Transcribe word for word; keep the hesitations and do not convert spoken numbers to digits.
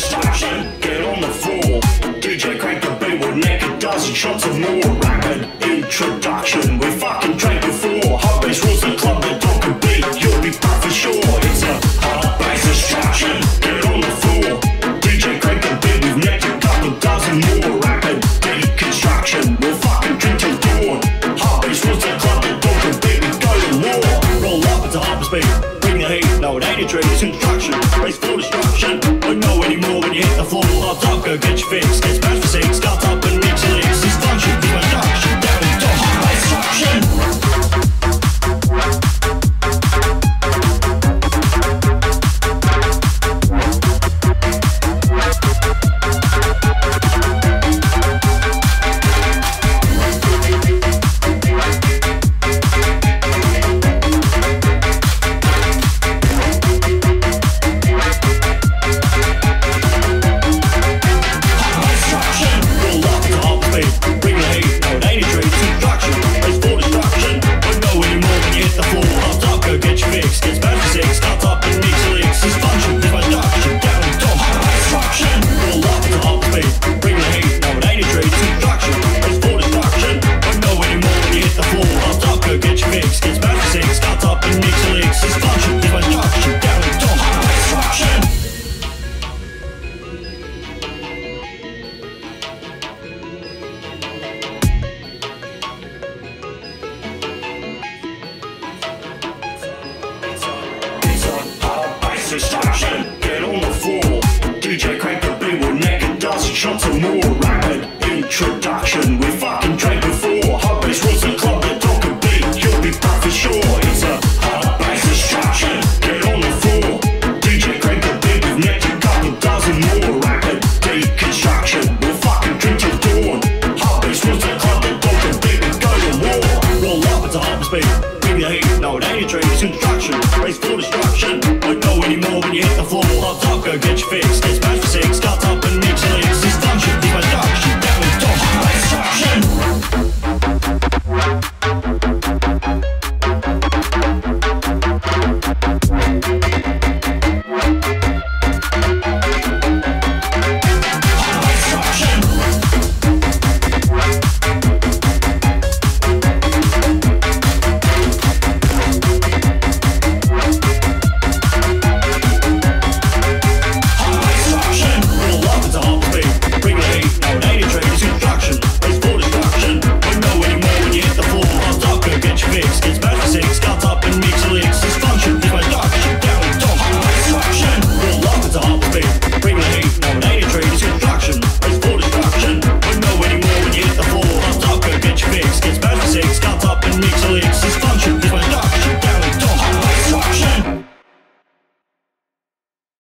distraction, get on the floor. D J Crank the beat will make a dozen shots of more. Rapid introduction, we fucking drank before. Hot bass rules the club, the dog can beat. You'll be back for sure. It's a hot bass distraction, get on the floor. D J Crank the beat, we've necked a couple dozen more. Rapid deconstruction, we'll fucking drink till dawn. Hot bass rules the club, the dog can beat. We go to war. Roll up, it's a hyperspeed. Bring the heat, no it ain't a treat, it's instruction. Race for destruction. Don't know anymore when you hit the floor. Up top, go get your fix. Get smashed for six. Cut up and mix your legs. This function, this production, down to high destruction. Destruction, get on the floor. D J Crank the beat, we'll neck a dozen shots or more. Rapid introduction.